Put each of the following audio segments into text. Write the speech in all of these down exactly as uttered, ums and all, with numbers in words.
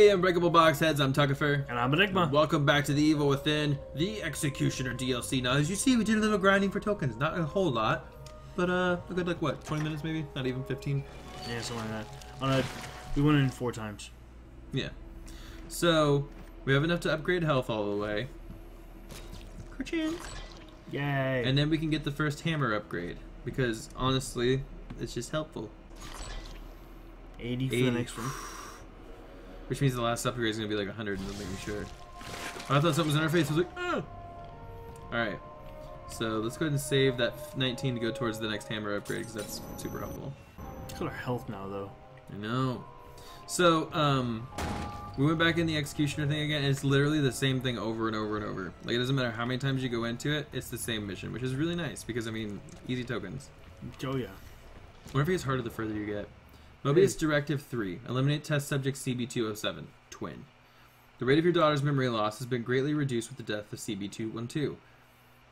Hey, Unbreakable Box Heads, I'm Tuckifer. And I'm Benigma. Welcome back to The Evil Within, the Executioner D L C. Now, as you see, we did a little grinding for tokens. Not a whole lot, but uh, a good, like, what, twenty minutes maybe? Not even fifteen? Yeah, something like that. Uh, we went in four times. Yeah. So, we have enough to upgrade health all the way. Kerching! Yay! And then we can get the first hammer upgrade, because, honestly, it's just helpful. eighty for eighty. The next one. Which means the last upgrade is going to be like one hundred, and I'm making sure. Oh, I thought something was in our face. I was like, ah! Alright. So let's go ahead and save that nineteen to go towards the next hammer upgrade, because that's super helpful. Let's go to our health now, though. I know. So, um, we went back in the Executioner thing again, and it's literally the same thing over and over and over. Like, it doesn't matter how many times you go into it, it's the same mission, which is really nice, because, I mean, easy tokens. Oh, yeah. I wonder if it gets harder the further you get. Mobius Directive three. Eliminate test subject C B two oh seven. Twin. The rate of your daughter's memory loss has been greatly reduced with the death of C B two twelve.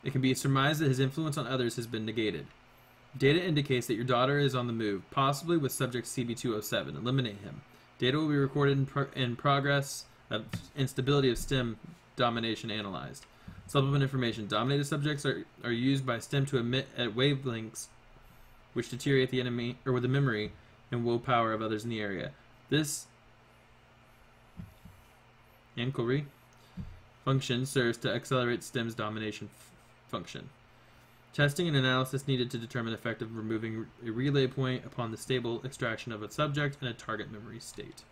It can be surmised that his influence on others has been negated. Data indicates that your daughter is on the move, possibly with subject C B two oh seven. Eliminate him. Data will be recorded in, pro in progress of instability of STEM domination analyzed. Supplement information. Dominated subjects are, are used by STEM to emit at wavelengths which deteriorate the enemy or with the memory and willpower of others in the area. This inquiry function serves to accelerate STEM's domination function. Testing and analysis needed to determine the effect of removing a relay point upon the stable extraction of a subject and a target memory state.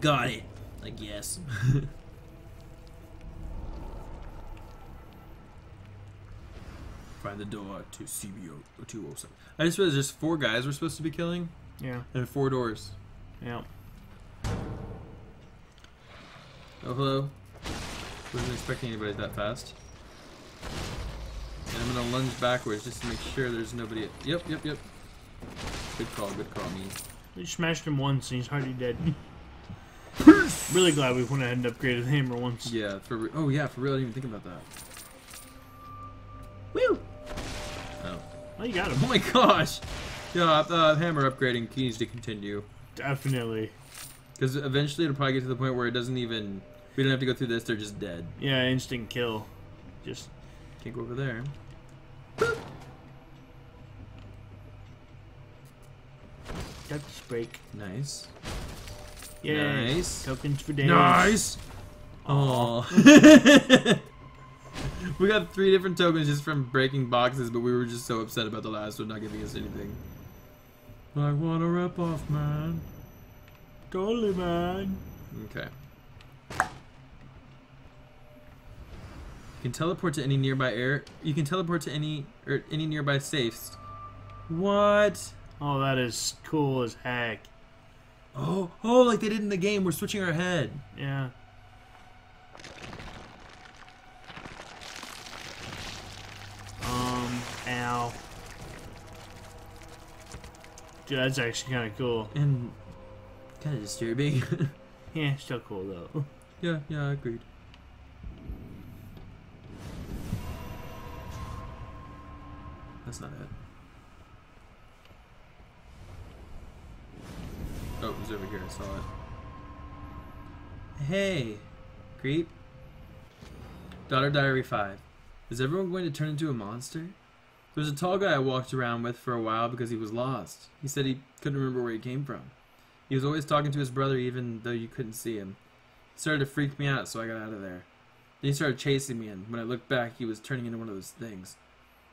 Got it, I guess. Find the door to C B two oh seven. I just realized there's four guys we're supposed to be killing. Yeah. And four doors. Yeah. Oh, hello. Wasn't expecting anybody that fast. And I'm going to lunge backwards just to make sure there's nobody. Yep, yep, yep. Good call, good call, me. We smashed him once and he's hardly dead. Really glad we went ahead and upgraded the hammer once. Yeah, for re oh yeah, for real, I didn't even think about that. Woo! Oh. Oh, you got him. Oh my gosh! Yeah, uh, hammer upgrading needs to continue. Definitely. Because eventually it'll probably get to the point where it doesn't even... We don't have to go through this, they're just dead. Yeah, instant kill. Just... Can't go over there. Boop! Ducks break. Nice. Yes. Nice. Tokens for days. Nice! Aww. We got three different tokens just from breaking boxes, but we were just so upset about the last one not giving us anything. I want a rip off, man. Totally, man. Okay. You can teleport to any nearby air. You can teleport to any or any nearby safes. What? Oh, that is cool as heck. Oh, oh, like they did in the game. We're switching our head. Yeah. Ow. Dude, that's actually kind of cool. And kind of disturbing. Yeah, still cool though. Yeah, yeah, I agreed. That's not it. Oh, it was over here, I saw it. Hey, creep. Daughter Diary five. Is everyone going to turn into a monster? There was a tall guy I walked around with for a while because he was lost. He said he couldn't remember where he came from. He was always talking to his brother even though you couldn't see him. It started to freak me out, so I got out of there. Then he started chasing me, and when I looked back, he was turning into one of those things.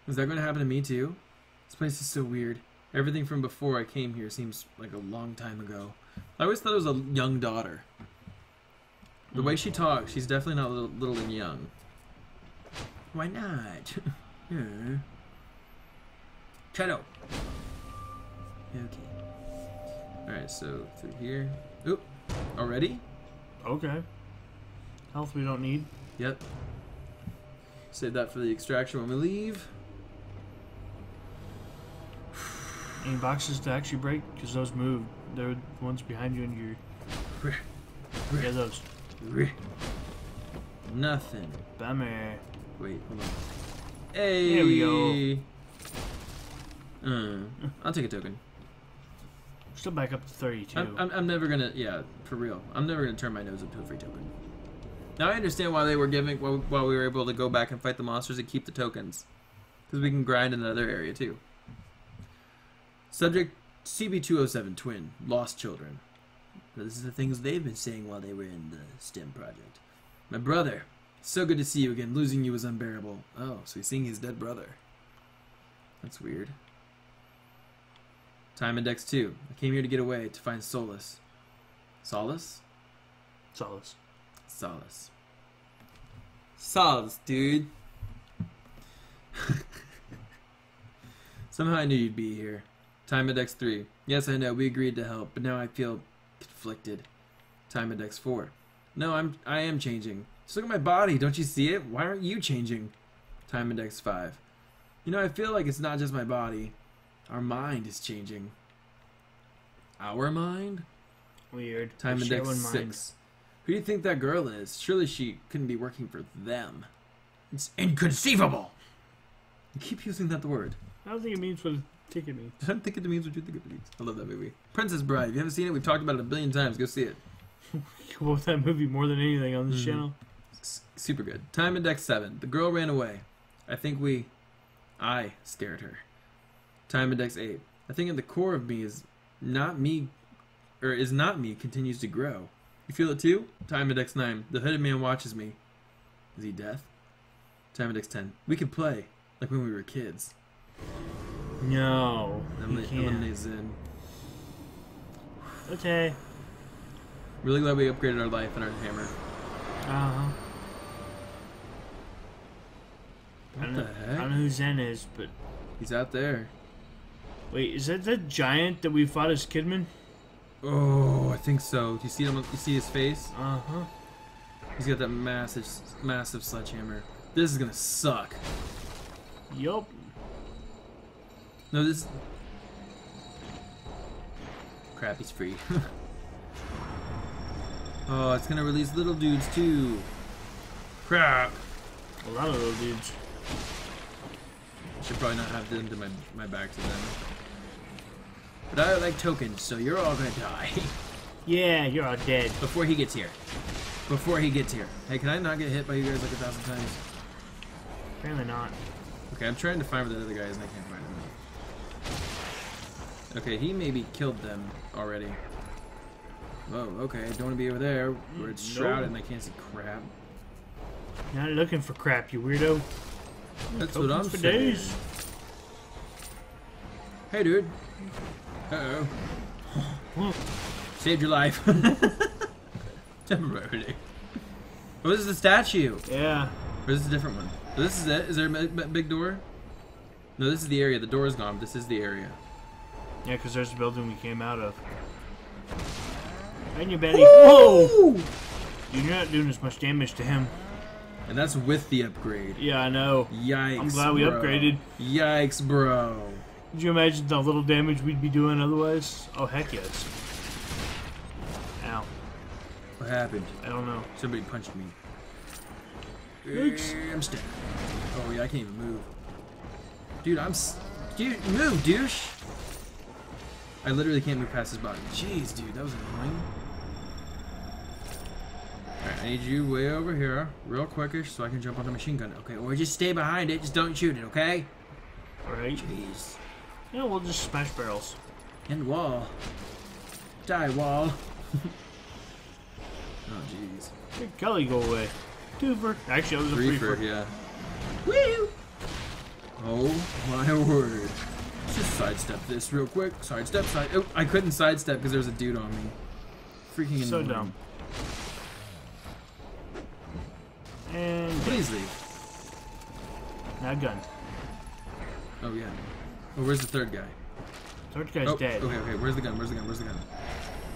Is that going to happen to me too? This place is so weird. Everything from before I came here seems like a long time ago. I always thought it was a young daughter. The way she talks, she's definitely not little, little and young. Why not? Yeah. Shadow. Okay. Alright, so through here. Oop. Already? Okay. Health we don't need. Yep. Save that for the extraction when we leave. Any boxes to actually break? Because those moved. They're the ones behind you and your... Yeah, those. Nothing. Bummer. Wait, hold on. Hey! There we go. Uh, I'll take a token. We're still back up to thirty-two. I'm, I'm, I'm never gonna, yeah, for real. I'm never gonna turn my nose up to a free token. Now I understand why they were giving, why we were able to go back and fight the monsters and keep the tokens, because we can grind in another area too. Subject C B two oh seven twin lost children. This is the things they've been saying while they were in the STEM project. My brother, so good to see you again. Losing you was unbearable. Oh, so he's seeing his dead brother. That's weird. Time Index two. I came here to get away, to find solace. Solace? Solace. Solace. Solace, dude. Somehow I knew you'd be here. Time Index three. Yes, I know, we agreed to help, but now I feel conflicted. Time Index four. No, I'm, I am changing. Just look at my body. Don't you see it? Why aren't you changing? Time Index five. You know, I feel like it's not just my body. Our mind is changing. Our mind? Weird. Time Index six. Who do you think that girl is? Surely she couldn't be working for them. It's inconceivable! You keep using that word. I don't think it means what you think it means. I don't think it means what you think it means. I love that movie. Princess Bride. If you haven't seen it, we've talked about it a billion times. Go see it. You love that movie more than anything on this mm-hmm. channel. S super good. Time Index seven. The girl ran away. I think we... I scared her. Time Index eight. I think at the core of me is not me... Or is not me continues to grow. You feel it too? Time Index nine. The hooded man watches me. Is he death? Time Index ten. We could play. Like when we were kids. No. Eliminate Zen. Okay. Really glad we upgraded our life and our hammer. Uh-huh. What I don't the know, heck? I don't know who Zen is, but... He's out there. Wait, is that the giant that we fought as Kidman? Oh, I think so. Do you see him? You see his face? Uh-huh. He's got that massive, massive sledgehammer. This is gonna suck. Yup. No, this... Crap, he's free. Oh, it's gonna release little dudes, too. Crap. A lot of little dudes. Should probably not have them to my, my back to them. But I like tokens, so you're all gonna die. Yeah, you're all dead. Before he gets here. Before he gets here. Hey, can I not get hit by you guys like a thousand times? Apparently not. Okay, I'm trying to find where the other guy is and I can't find him. Okay, he maybe killed them already. Whoa, okay, don't want to be over there where it's no. shrouded and I can't see crap. Not looking for crap, you weirdo. That's what I'm saying. Days. Hey, dude. Uh oh. Saved your life. Temporarily. Oh, this is the statue. Yeah. Or is this a different one? Oh, this is it. Is there a big door? No, this is the area. The door is gone, but this is the area. Yeah, because there's the building we came out of. And your Betty. Whoa! You're not doing as much damage to him. And that's with the upgrade. Yeah, I know. Yikes. I'm glad we bro. upgraded. Yikes, bro. Could you imagine the little damage we'd be doing otherwise? Oh, heck yes. Ow. What happened? I don't know. Somebody punched me. Oops. I'm stuck. Oh, yeah, I can't even move. Dude, I'm... Dude, move, douche! I literally can't move past his body. Jeez, dude, that was annoying. Alright, I need you way over here, real quickish, so I can jump on the machine gun. Okay, or just stay behind it, just don't shoot it, okay? Alright. Jeez. Yeah, we'll just smash barrels. And wall. Die, wall. Oh, jeez. Big Kelly, go away. Twofer. Actually, I was a reefer. Yeah. Woo! Oh, my word. Let's just sidestep this real quick. Sidestep, side. Oh, I couldn't sidestep because there was a dude on me. Freaking so annoying. Dumb. And please leave. Now gun. Oh, yeah. Oh, where's the third guy? Third guy's oh, dead. Okay, okay. Where's the gun? Where's the gun? Where's the gun?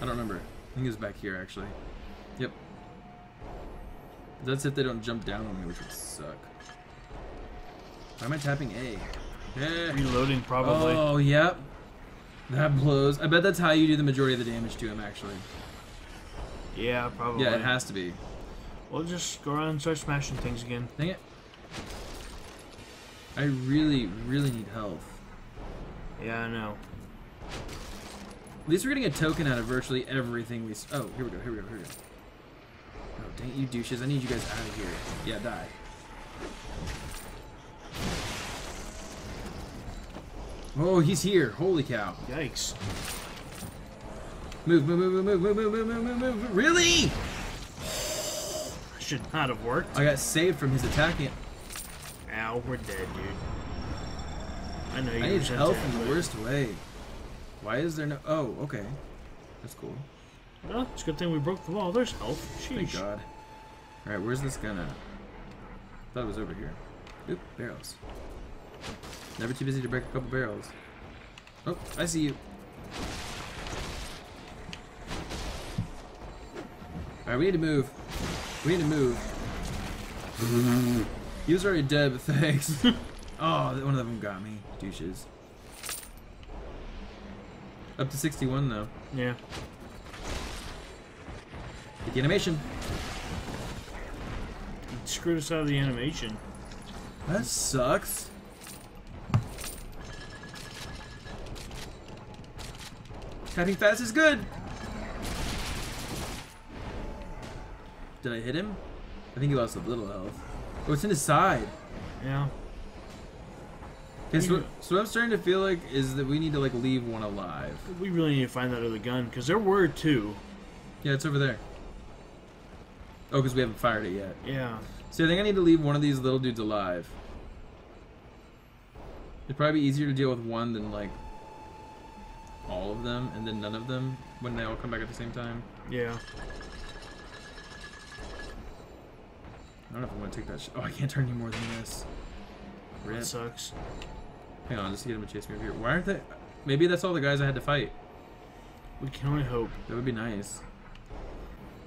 I don't remember. I think it was back here, actually. Yep. That's if they don't jump down on me, which would suck. Why am I tapping A? Eh. Reloading, probably. Oh, yep. That blows. I bet that's how you do the majority of the damage to him, actually. Yeah, probably. Yeah, it has to be. We'll just go around and start smashing things again. Dang it. I really, really need health. Yeah, I know. At least we're getting a token out of virtually everything we... Oh, here we go, here we go, here we go. Oh, dang it, you douches. I need you guys out of here. Yeah, die. Oh, he's here. Holy cow. Yikes. Move, move, move, move, move, move, move, move, move, move. Really? Should not have worked. I got saved from his attacking. Ow, we're dead, dude. I know you I need help in the worst way. Why is there no... Oh, okay. That's cool. Well, it's a good thing we broke the wall. There's health. Sheesh. Thank God. Alright, where's this gun at? I thought it was over here. Oop, barrels. Never too busy to break a couple barrels. Oh, I see you. Alright, we need to move. We need to move. He was already dead, but thanks. Oh, one of them got me. Douches. Up to sixty-one, though. Yeah. Get the animation. You screwed us out of the animation. That sucks. Cutting fast is good. Did I hit him? I think he lost a little health. Oh, it's in his side. Yeah. Okay, so, what, so what I'm starting to feel like is that we need to like leave one alive. We really need to find that other gun, because there were two. Yeah, it's over there. Oh, because we haven't fired it yet. Yeah. So I think I need to leave one of these little dudes alive. It'd probably be easier to deal with one than like all of them, and then none of them when they all come back at the same time. Yeah. I don't know if I want to take that sh- Oh, I can't turn any more than this. Rip. That sucks. Hang on, just get him to chase me over here. Why aren't they... Maybe that's all the guys I had to fight. We can only hope. That would be nice.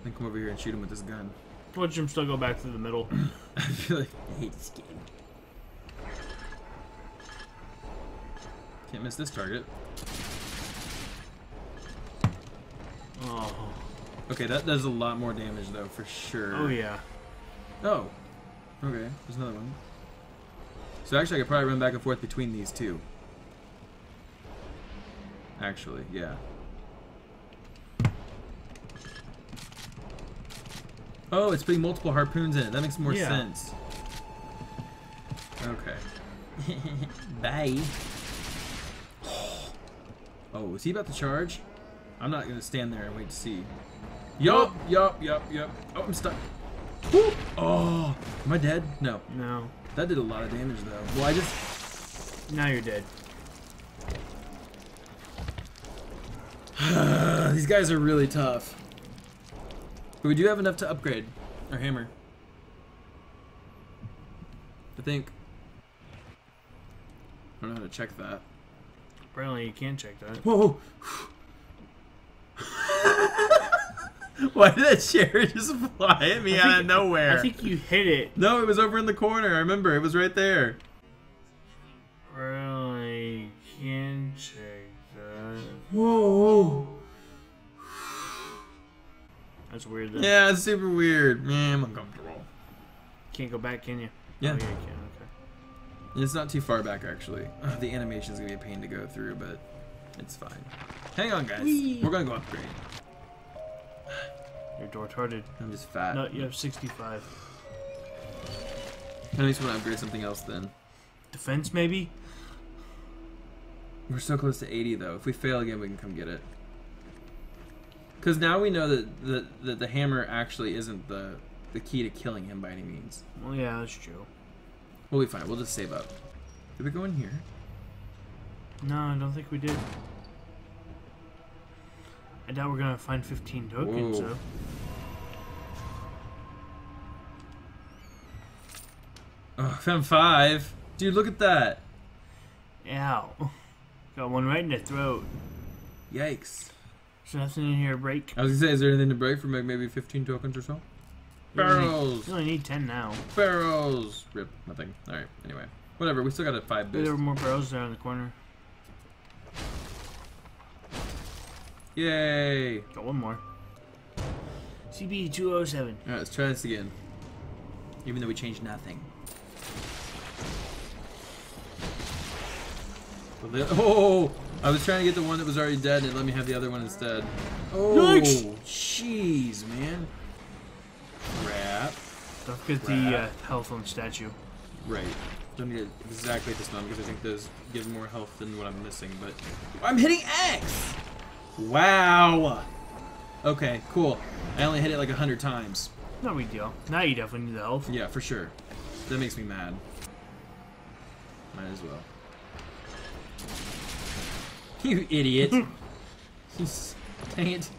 Then come over here and shoot him with this gun. Watch him still go back through the middle. I feel like I hate this game. Can't miss this target. Oh. Okay, that does a lot more damage, though, for sure. Oh, yeah. Oh. Okay, there's another one. So actually I could probably run back and forth between these two. Actually, yeah. Oh, it's putting multiple harpoons in it. That makes more yeah. sense. Okay. Bye. Oh, is he about to charge? I'm not gonna stand there and wait to see. Yup, yup, yup, yup. Oh, I'm stuck. Woo! Oh, am I dead? No. No. That did a lot of damage, though. Well, I just... Now you're dead. These guys are really tough. But we do have enough to upgrade our hammer. I think. I don't know how to check that. Apparently you can check that. Whoa! Why did that chair just fly at me out of nowhere? I think you hit it. No, it was over in the corner. I remember. It was right there. Really can check that. Whoa. That's weird, though. Yeah, it's super weird. Man, I'm uncomfortable. Can't go back, can you? Yeah. Oh, yeah, you can. Okay. And it's not too far back, actually. Uh, the animation's going to be a pain to go through, but it's fine. Hang on, guys. Whee. We're going to go upgrade. You're dwarf-hearted. I'm just fat. No, you have sixty-five. I just want to upgrade something else then. Defense, maybe? We're so close to eighty, though. If we fail again, we can come get it. Because now we know that the, that the hammer actually isn't the, the key to killing him by any means. Well, yeah, that's true. We'll be fine. We'll just save up. Did we go in here? No, I don't think we did. I doubt we're gonna find fifteen tokens, though. Oh, I found five. Dude, look at that. Ow. Got one right in the throat. Yikes. There's nothing in here to break. I was gonna say, is there anything to break for like maybe fifteen tokens or so? Barrels! You only need ten now. Barrels! Rip, nothing. Alright, anyway. Whatever, we still got a five boost. There were more barrels there in the corner. Yay! Got one more. C B two oh seven. Alright, let's try this again. Even though we changed nothing. Oh! I was trying to get the one that was already dead and it let me have the other one instead. Oh, jeez, man. Crap. Don't get Crap. the uh, health on the statue. Right. Don't get exactly this one because I think those give more health than what I'm missing, but... I'm hitting X! Wow! Okay, cool. I only hit it like a hundred times. No big deal. Now you definitely need the health. Yeah, for sure. That makes me mad. Might as well. You idiot. Dang it.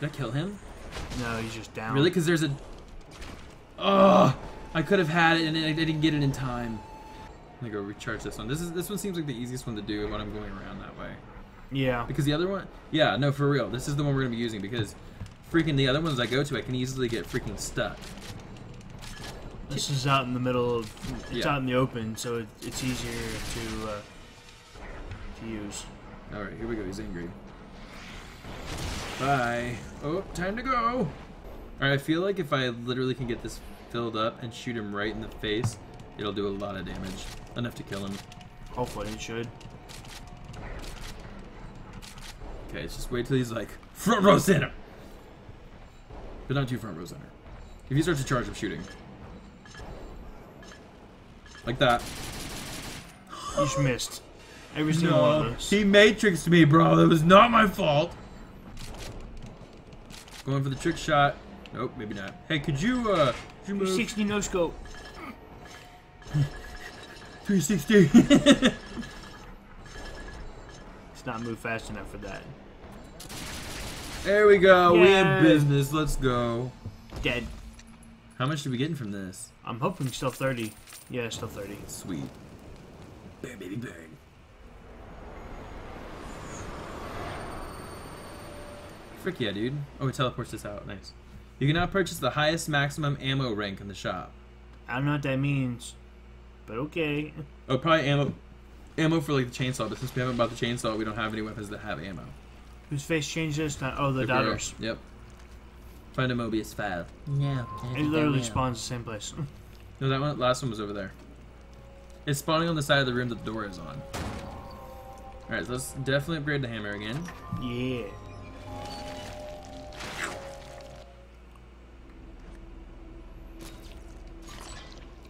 Did I kill him? No, he's just down. Really? Because there's a... Oh, I could have had it and I didn't get it in time. I'm gonna go recharge this one. This is this one seems like the easiest one to do when I'm going around that way. Yeah. Because the other one... Yeah, no, for real. This is the one we're going to be using because freaking the other ones I go to, I can easily get freaking stuck. This is out in the middle of... It's yeah. out in the open, so it, it's easier to... Uh, use. Alright, here we go. He's angry. Bye. Oh, time to go! Alright, I feel like if I literally can get this filled up and shoot him right in the face, it'll do a lot of damage. Enough to kill him. Hopefully it should. Okay, let's just wait till he's like, front row center! But not too front row center. If he starts to charge, I'm shooting. Like that. You just missed. Every single no, one of those. He matrixed me, bro. That was not my fault. Going for the trick shot. Nope, maybe not. Hey, could you, uh... Could you three sixty no scope. three sixty. It's not moved fast enough for that. There we go. Yay. We have business. Let's go. Dead. How much are we getting from this? I'm hoping still thirty. Yeah, still thirty. Sweet. Bang, baby, bang. Frick yeah, dude. Oh, it teleports this out. Nice. You can now purchase the highest maximum ammo rank in the shop. I don't know what that means, but okay. Oh, probably ammo ammo for, like, the chainsaw, but since we haven't bought the chainsaw, we don't have any weapons that have ammo. Whose face changed this time? Oh, the, the daughters. Girl. Yep. Find a Mobius file. Yeah. It literally spawns the same place. No, that one, last one was over there. It's spawning on the side of the room that the door is on. Alright, so let's definitely upgrade the hammer again. Yeah.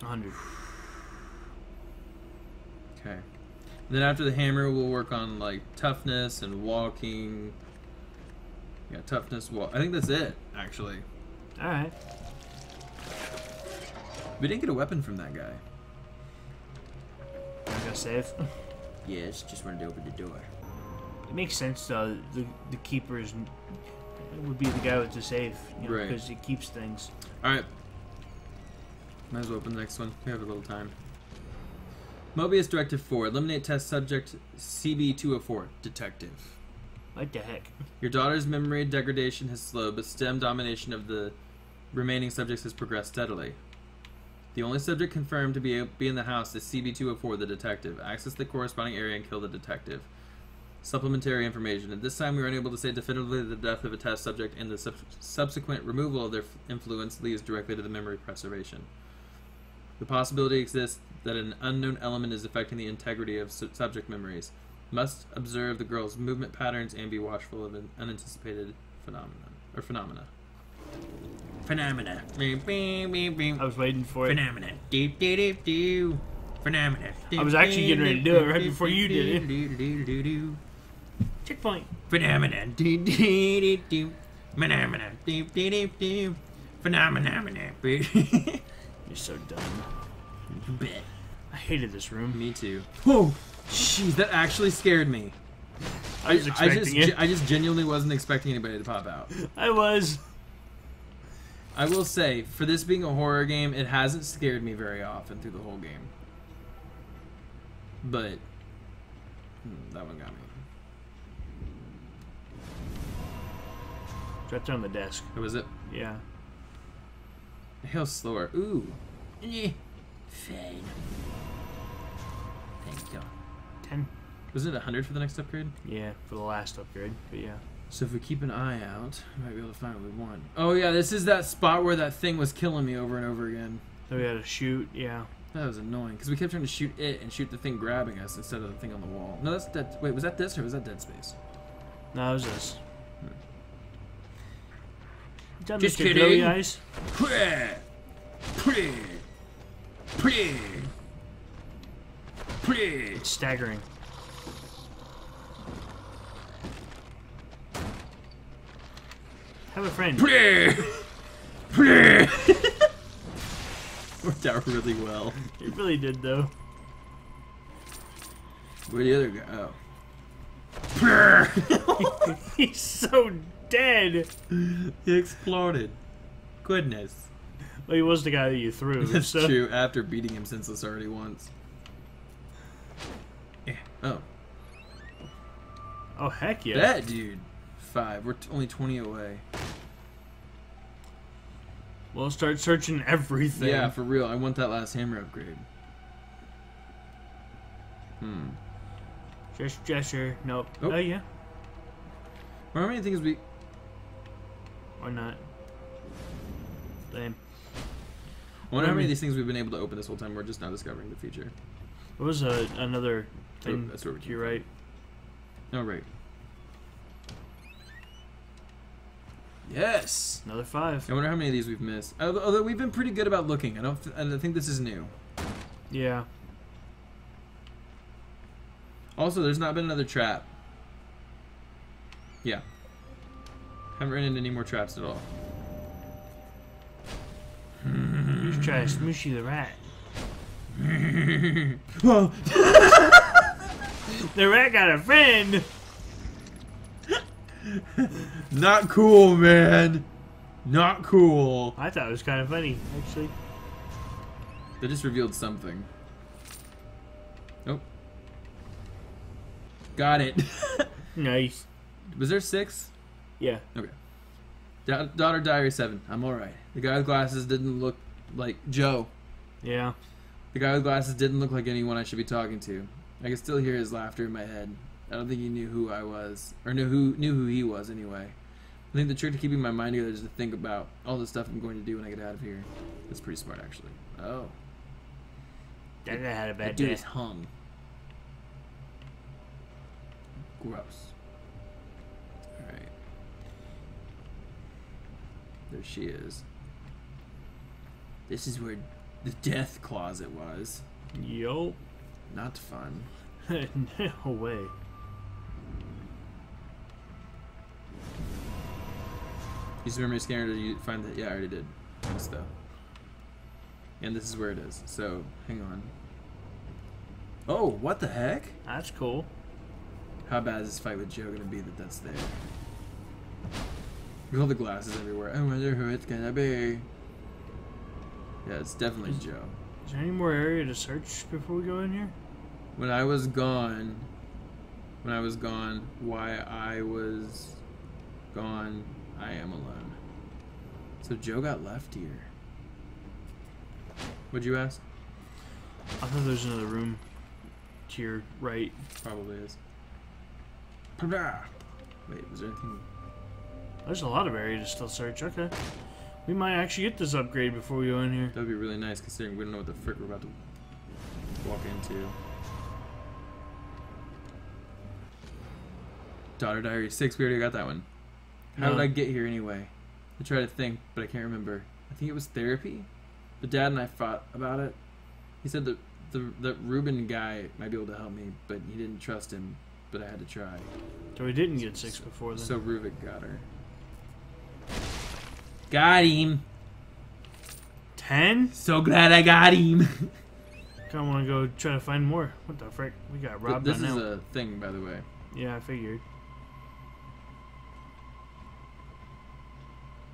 one hundred. Okay. Then after the hammer, we'll work on like toughness and walking. Yeah, toughness, walk. I think that's it, actually. All right. We didn't get a weapon from that guy. I'm gonna save. Yes, just wanted to open the door. It makes sense though. The the keeper is would be the guy with the safe, you know, right? Because he keeps things. All right. Might as well open the next one. We have a little time. Mobius Directive four. Eliminate test subject C B two oh four. Detective. What the heck? Your daughter's memory degradation has slowed, but STEM domination of the remaining subjects has progressed steadily. The only subject confirmed to be, be in the house is C B two oh four, the detective. Access the corresponding area and kill the detective. Supplementary information. At this time, we are unable to say definitively the death of a test subject, and the sub subsequent removal of their influence leads directly to the memory preservation. The possibility exists that an unknown element is affecting the integrity of su subject memories. Must observe the girl's movement patterns and be watchful of an unanticipated phenomenon or phenomena. Phenomena. I was waiting for it. Phenomena. Do do do do. Phenomena. I was actually getting ready to do it right before you did it. Checkpoint. Phenomena. Do do do do. Phenomena. Do do do do. Phenomena. You're so dumb. You bet. I hated this room. Me too. Whoa! Jeez, that actually scared me. I was expecting I just, it. I just genuinely wasn't expecting anybody to pop out. I was. I will say, for this being a horror game, it hasn't scared me very often through the whole game. But... Hmm, that one got me. Dropped on the desk. What was it? Yeah. Hail slower. Ooh. Eh. Fade. Thank you. Ten. Was it a hundred for the next upgrade? Yeah, for the last upgrade. But yeah. So if we keep an eye out, we might be able to find what we want. Oh yeah, this is that spot where that thing was killing me over and over again. So we had to shoot. Yeah. That was annoying, because we kept trying to shoot it and shoot the thing grabbing us instead of the thing on the wall. No, that's dead. Wait, was that this or was that Dead Space? No, it was this. Hmm. Just Mister kidding. Guys. Pray. Pray. Pray. Pray. It's staggering. Have a friend. Pray. Pray. Worked out really well. It really did, though. Where'd the other guy? Oh. He's so dead. He exploded. Goodness. Well, he was the guy that you threw. That's so true, after beating him senseless already once. Yeah. Oh. Oh, heck yeah. That dude. Five. We're only twenty away. Well, start searching everything. Yeah, for real. I want that last hammer upgrade. Hmm. Just gesture. Nope. Oh, oh yeah. Well, how many things we... Or not. Lame. I wonder how many of these things we've been able to open this whole time. We're just now discovering the feature. What was uh, another thing? Oh, that's where we You're right. No, right. Yes! Another five. I wonder how many of these we've missed. Although we've been pretty good about looking. I don't th I think this is new. Yeah. Also, there's not been another trap. Yeah. Haven't run into any more traps at all. You should try to smoosh you the rat. Whoa! The rat got a friend! Not cool, man. Not cool. I thought it was kind of funny, actually. They just revealed something. Oh. Got it. Nice. Was there six? Yeah. Okay. Da Daughter Diary seven. I'm alright. The guy with glasses didn't look like Joe. Yeah. The guy with glasses didn't look like anyone I should be talking to. I can still hear his laughter in my head. I don't think he knew who I was, or knew who knew who he was anyway. I think the trick to keeping my mind together is to think about all the stuff I'm going to do when I get out of here. That's pretty smart, actually. Oh, that guy had a bad day. Dude is hung. Gross. All right, there she is. This is where the death closet was. Yo, not fun. No way. Use the memory scanner to find that. Yeah, I already did. Thanks, though. And this is where it is. So, hang on. Oh, what the heck? That's cool. How bad is this fight with Joe gonna be that that's there? Look at all the glasses everywhere. I wonder who it's gonna be. Yeah, it's definitely is, Joe. Is there any more area to search before we go in here? When I was gone, when I was gone, why I was gone, I am alone. So Joe got left here. What'd you ask? I thought there's another room to your right. Probably is. Wait, was there anything? There's a lot of area to still search. Okay. We might actually get this upgrade before we go in here. That'd be really nice considering we don't know what the frick we're about to walk into. Daughter Diary six, we already got that one. How no. did I get here anyway? I try to think, but I can't remember. I think it was therapy? But Dad and I fought about it. He said that the, the Reuben guy might be able to help me, but he didn't trust him, but I had to try. So we didn't get six before then. So Ruvik got her. Got him! Ten? So glad I got him! I want to go try to find more. What the frick? We got robbed This by is now. a thing, by the way. Yeah, I figured.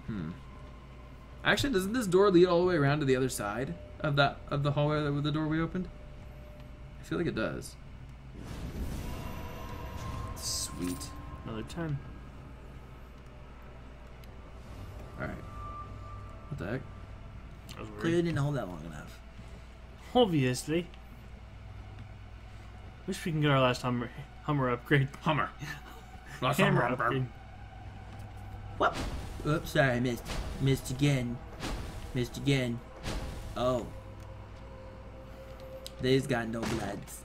Hmm. Actually, doesn't this door lead all the way around to the other side of that of the hallway with the door we opened? I feel like it does. Sweet. Another ten. All right. What the heck? That was weird. Clearly didn't hold that long enough. Obviously. Wish we can get our last Hummer Hummer upgrade. Hummer. Last Hummer upgrade. Whoop. Oops, sorry, I missed. Missed again. Missed again. Oh. They's got no bloods.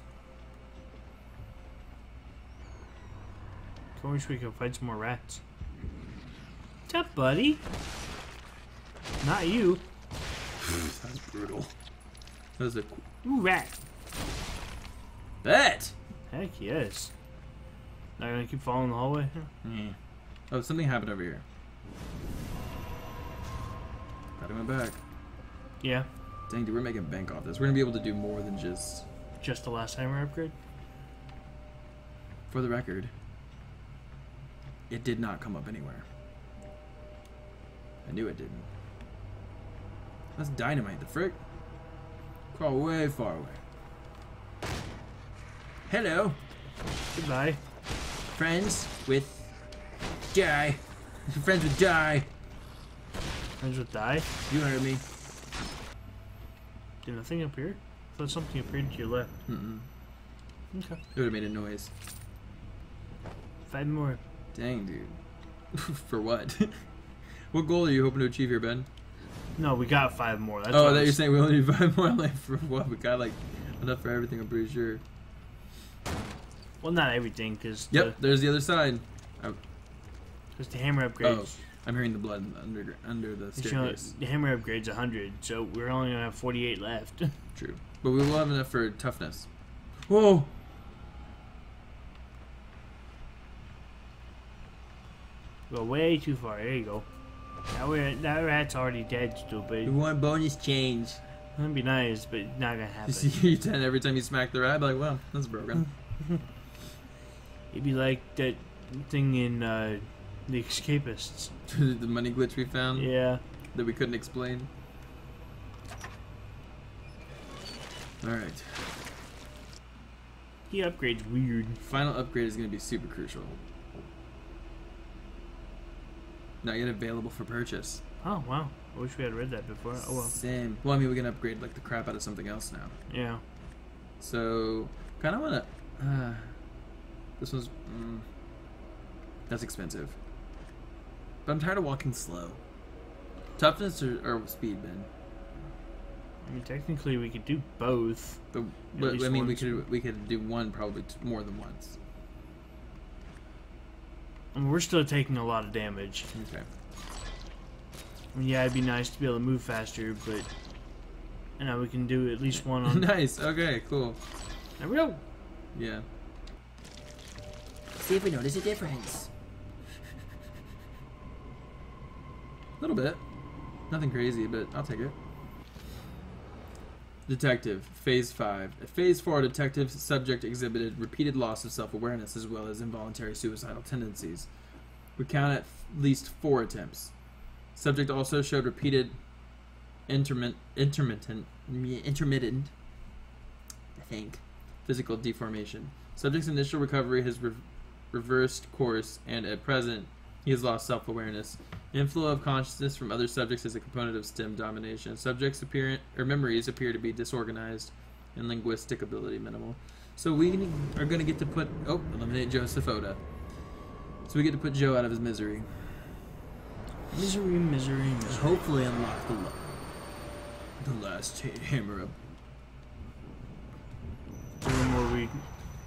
I wish we could fight some more rats. What's up, buddy? Not you. That's brutal. That was a... Ooh, rat. Bet! Heck yes. Not gonna keep following the hallway? Yeah. Oh, something happened over here. Gotta go back. Yeah. Dang, dude, we're making bank off this. We're gonna be able to do more than just... Just the last timer upgrade? For the record, it did not come up anywhere. I knew it didn't. That's dynamite, the frick. Crawl way far away. Hello. Goodbye. Friends with die. Friends with die. Friends with die? You heard me. Did nothing appear? I thought something appeared to your left. Mm-mm. Okay. It would have made a noise. Five more. Dang, dude. For what? What goal are you hoping to achieve here, Ben? No, we got five more. That's oh, that you're saying we only need five more left for what? We got, like, enough for everything, I'm pretty sure. Well, not everything, because... Yep, the... there's the other side. Because the hammer upgrades. Oh, I'm hearing the blood under, under the staircase. You know, the hammer upgrade's one hundred, so we're only going to have forty-eight left. True. But we will have enough for toughness. Whoa! Go way too far. There you go. That, way, that rat's already dead, stupid. We want bonus change. That'd be nice, but not gonna happen. You see, you ten every time you smack the rat, I'd be like, well, that's broken. It'd be like that thing in uh, The Escapists. The money glitch we found? Yeah. That we couldn't explain? Alright. He upgrades weird. Final upgrade is gonna be super crucial. Not yet available for purchase. Oh, wow. I wish we had read that before. Oh, well. Same. Well, I mean, we can upgrade, like, the crap out of something else now. Yeah. So, kind of want to... Uh, this one's... Mm, that's expensive. But I'm tired of walking slow. Toughness or, or speed, Ben? I mean, technically, we could do both. But, but I mean, we could, we could do one probably t more than once. I mean, we're still taking a lot of damage. Okay. I mean, yeah, it'd be nice to be able to move faster, but you know, we can do at least one on. Nice. Okay. Cool. There we go. Yeah. See if we notice a difference. A little bit. Nothing crazy, but I'll take it. Detective, phase five. At phase four, detective subject exhibited repeated loss of self-awareness as well as involuntary suicidal tendencies. We count at least four attempts. Subject also showed repeated intermittent, intermittent, intermittent, I think, physical deformation. Subject's initial recovery has re reversed course, and at present, he has lost self-awareness. Inflow of consciousness from other subjects is a component of STEM domination. Subjects' appearance or memories appear to be disorganized, and linguistic ability minimal. So we are going to get to put oh eliminate Joe Safota. So we get to put Joe out of his misery. Misery, misery, misery. Hopefully unlock the the last hammer up. The room where we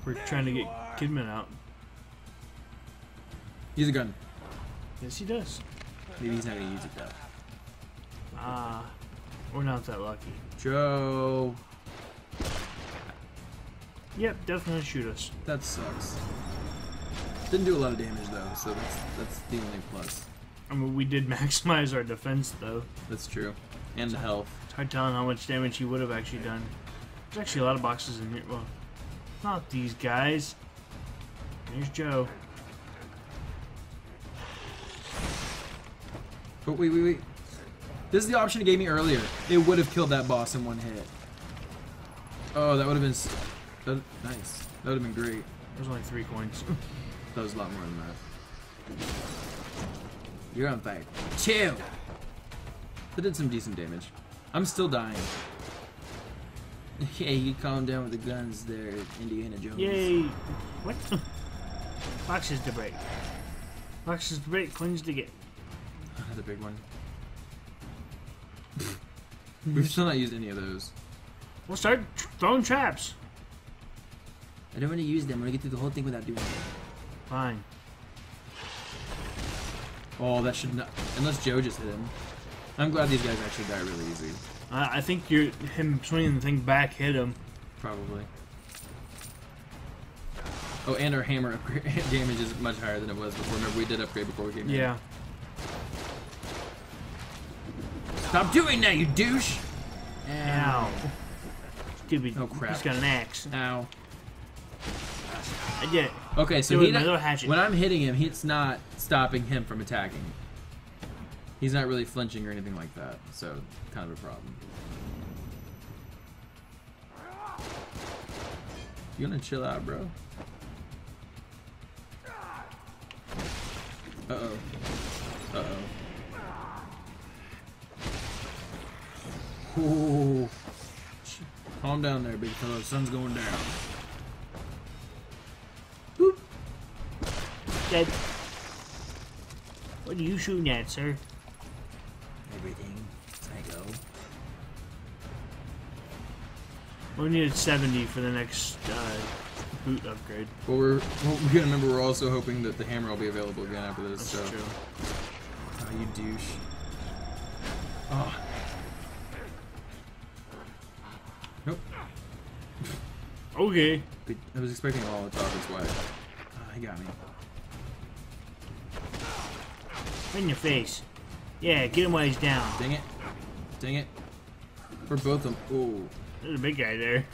we're trying to get Kidman out. Use a gun. Yes, he does. Maybe he's not gonna use it though. Ah, uh, we're not that lucky. Joe. Yep, definitely shoot us. That sucks. Didn't do a lot of damage though, so that's that's the only plus. I mean, we did maximize our defense though. That's true, and the health. It's hard telling how much damage he would have actually done. There's actually a lot of boxes in here. Well, not these guys. There's Joe. But wait, wait, wait. This is the option it gave me earlier. It would have killed that boss in one hit. Oh, that would have been... That, nice. That would have been great. There's only three coins. That was a lot more than that. You're on fire. Chill! That did some decent damage. I'm still dying. Yeah, you calm down with the guns there, Indiana Jones. Yay! What? Boxes to break. Boxes to break, coins to get. That's a big one. We've still not used any of those. We'll start throwing traps. I don't want to use them. I'm going to get through the whole thing without doing it. Fine. Oh, that should not... Unless Joe just hit him. I'm glad these guys actually die really easy. Uh, I think you're, him swinging the thing back hit him. Probably. Oh, and our hammer upgrade damage is much higher than it was before. Remember, we did upgrade before we came in. Yeah. Stop doing that, you douche! Ow. Ow. Stupid. Oh, crap. He's got an axe. Ow. I did it. Okay, so he not, when I'm hitting him, it's not stopping him from attacking. He's not really flinching or anything like that, so kind of a problem. You gonna chill out, bro? Uh-oh. Uh-oh. Ooh. Calm down there, big fella. The sun's going down. Boop. Dead. What are you shooting at, sir? Everything. I go. We needed seventy for the next uh, boot upgrade. But well, we're well, we gotta remember we're also hoping that the hammer will be available again after this. That's so. True. Oh, you douche. Oh. Nope. Okay. I was expecting all the top. That's why. Oh, he got me. In your face. Yeah, get him while he's down. Dang it. Dang it. For both of them. Ooh. There's a big guy there.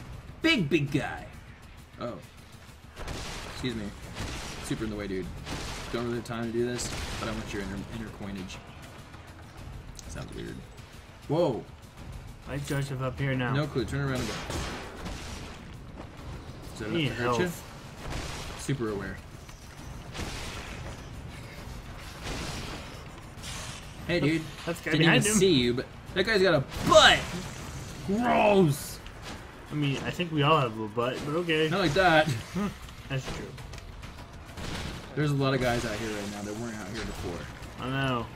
Big, big guy. Oh. Excuse me. Super in the way, dude. Don't really have time to do this, but I want your inner, inner coinage. Sounds weird. Whoa. I charge him up here now. No clue. Turn around and go. Is that enough to hurt you? Super aware. Hey, dude. That's the guy behind him. Didn't even see you, but that guy's got a butt. Gross. I mean, I think we all have a butt, but okay. Not like that. That's true. There's a lot of guys out here right now that weren't out here before. I know.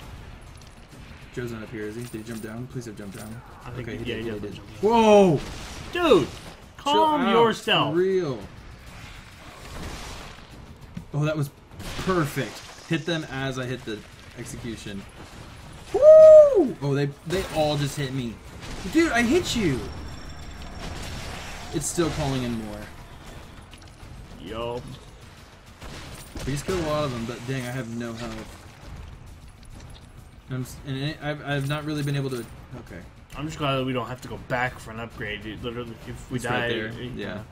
Joe's not up here, is he? Did he jump down? Please have jumped down. I think okay, he, yeah, he, he, he did. Jump. Whoa! Dude! Calm Chill yourself. Out, for real. Oh, that was perfect. Hit them as I hit the execution. Woo! Oh, they they all just hit me. Dude, I hit you! It's still calling in more. Yo. We just killed a lot of them, but dang, I have no health. I'm, and I've, I've not really been able to... Okay. I'm just glad that we don't have to go back for an upgrade. It literally, if we it's die... Right there. It, yeah.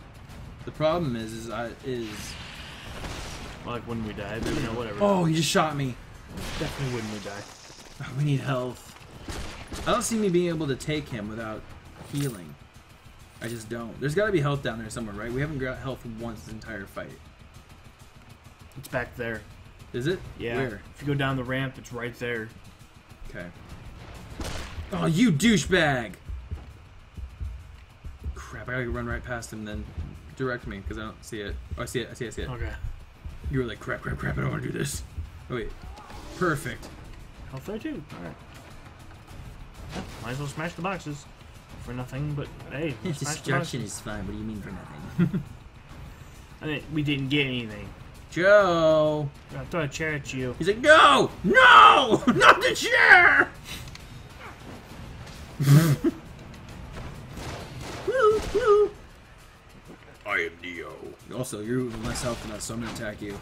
The problem is, is I... is... Like when we die, but you know, whatever. Oh, he just shot me. Definitely wouldn't we die. Oh, we need health. I don't see me being able to take him without healing. I just don't. There's got to be health down there somewhere, right? We haven't got health once this entire fight. It's back there. Is it? Yeah. Where? If you go down the ramp, it's right there. Okay. Oh, you douchebag! Crap, I gotta run right past him then. Direct me, because I don't see it. Oh, I see it, I see it, I see it. Okay. You were like, crap, crap, crap, I don't want to do this. Oh, wait. Perfect. Health there too. All right. Yeah, might as well smash the boxes for nothing. But hey, we'll destruction is fine. What do you mean for nothing? I mean, we didn't get anything. Joe, I throw a chair at you. He's like, no, no, not the chair. Woo, woo. I am Neo. Also, you're with less health than us, so I'm gonna attack you.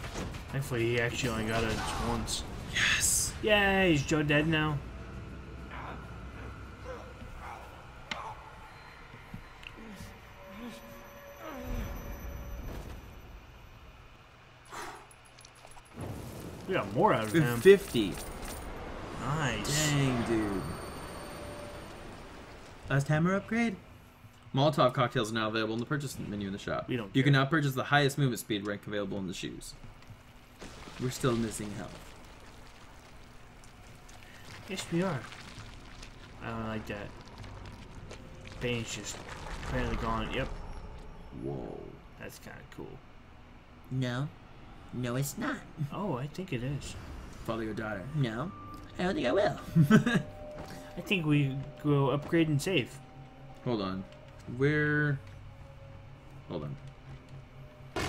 Thankfully, he actually only got it once. Yes! Yay! Is Joe dead now? We got more out of him. fifty. Nice. Dang, dude. Last hammer upgrade? Molotov cocktails are now available in the purchase menu in the shop. We don't care. You can now purchase the highest movement speed rank available in the shoes. We're still missing health. Yes, we are. I don't like that. Bane's just apparently gone. Yep. Whoa. That's kind of cool. No. No, it's not. Oh, I think it is. Father your daughter. No. I don't think I will. I think we go upgrade and save. Hold on. Where... Hold on.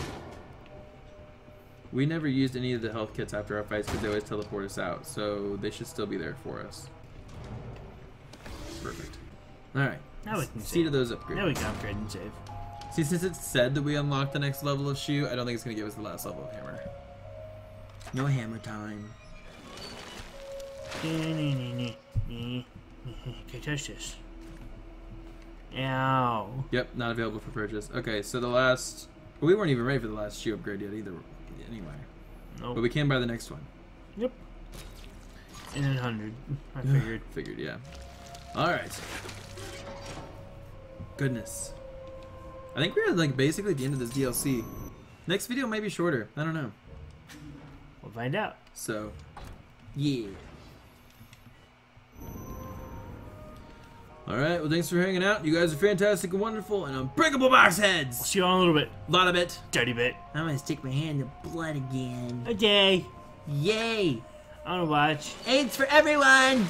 We never used any of the health kits after our fights because they always teleport us out, so they should still be there for us. Perfect. Alright. Now we can see to those upgrades. Now we can upgrade and save. See, since it said that we unlocked the next level of shoe, I don't think it's going to give us the last level of hammer. No hammer time. Can't touch this. Ow. Yep, not available for purchase. Okay, so the last... We weren't even ready for the last shoe upgrade yet either. Anyway, nope. But we can buy the next one. Yep. And then one hundred. I figured. Figured, yeah. All right. Goodness. I think we're like basically at the end of this D L C. Next video may be shorter. I don't know. We'll find out. So, yeah. All right. Well, thanks for hanging out. You guys are fantastic and wonderful, and unbreakable box heads. I'll see you all in a little bit. A lot of it. Dirty bit. I'm gonna stick my hand to blood again. Okay. Yay. I'm gonna watch. AIDS for everyone.